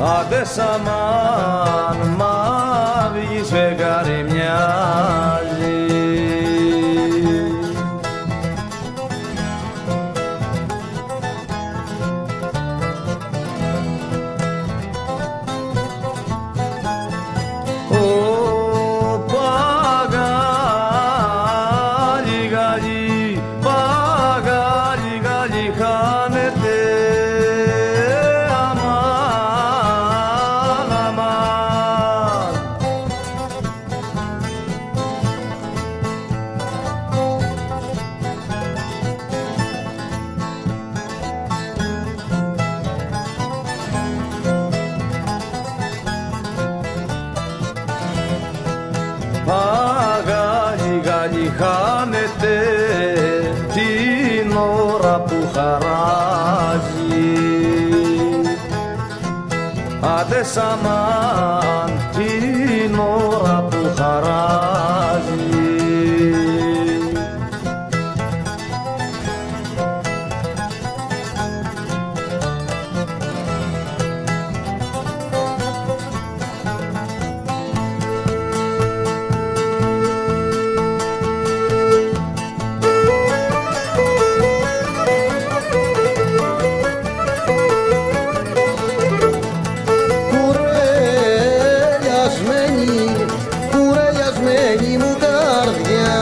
Άντε σαμάν, μαύγεις φεγγάρι μυαλί. Ω παγάλι γάλι, παγάλι γάλι χάνεται. Παγάλι γάλι χάνεται την ώρα που χαράζει. Άντε σαμάν, την ώρα που χαράζει. Κουρελιασμένη μου καρδιά,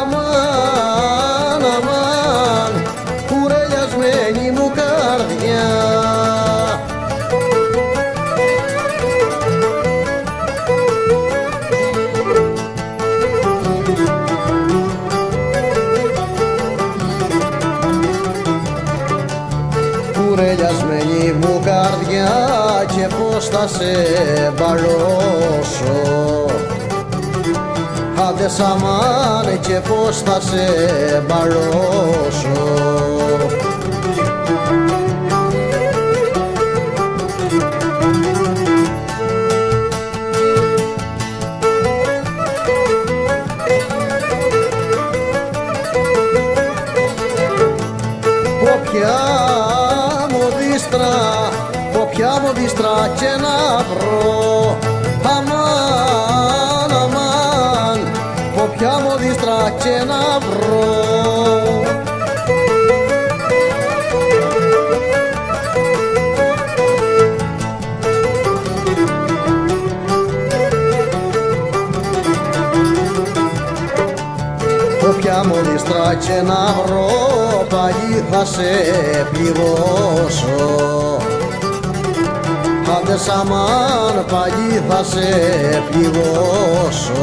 αμάν, αμάν, κουρελιασμένη μου καρδιά. Κουρελιασμένη μου καρδιά, και πώς θα σε μπαλώσω. Άντε σαμάν, και πώς θα σε μπαλώσω. Όποια μου δίστρα και να βρω, αμάν, αμάν, όποια μου δίστρα και να βρω. Όποια μου δίστρα και να βρω, πάλι θα σε πληγώσω. Άντε σαμάν, πάλι θα σε πληγώσω.